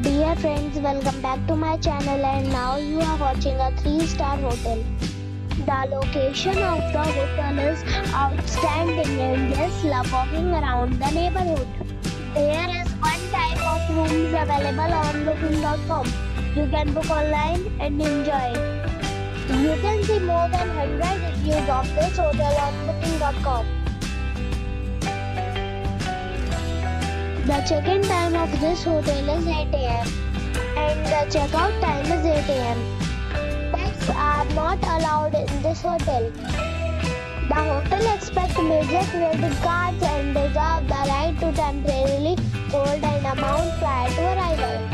Dear friends, welcome back to my channel, and now you are watching a 3-star hotel. The location of the hotel is outstanding and guests love walking around the neighborhood. There is one type of rooms available on booking.com. You can book online and enjoy it. You can see more than 100 reviews of this hotel on booking.com. The check-in time of this hotel is 8 a.m. and the check-out time is 8 a.m. Pets are not allowed in this hotel. The hotel accepts major credit cards and reserves the right to temporarily hold an amount prior to arrival.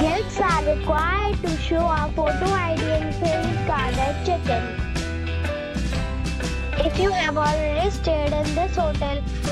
Guests are required to show a photo ID and credit card at check-in. If you have already stayed in this hotel,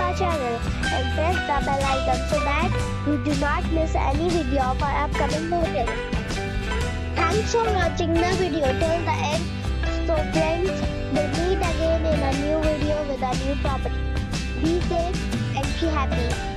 our channel and press the bell icon so that you do not miss any video of our upcoming hotel. Thanks for watching the video till the end. So friends, we'll meet again in a new video with a new property. Be safe and be happy.